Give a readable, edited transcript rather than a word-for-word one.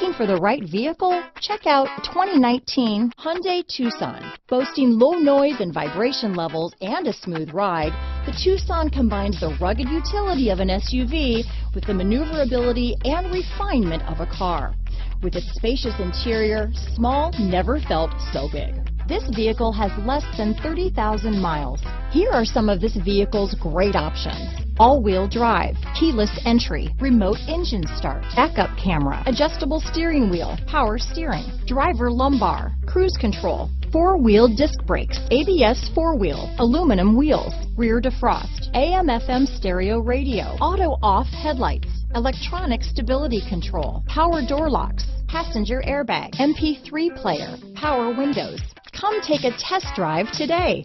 Looking for the right vehicle? Check out 2019 Hyundai Tucson. Boasting low noise and vibration levels and a smooth ride, the Tucson combines the rugged utility of an SUV with the maneuverability and refinement of a car. With its spacious interior, small never felt so big. This vehicle has less than 30,000 miles. Here are some of this vehicle's great options: all-wheel drive, keyless entry, remote engine start, backup camera, adjustable steering wheel, power steering, driver lumbar, cruise control, four-wheel disc brakes, ABS four-wheel, aluminum wheels, rear defrost, AM/FM stereo radio, auto-off headlights, electronic stability control, power door locks, passenger airbag, MP3 player, power windows. Come take a test drive today.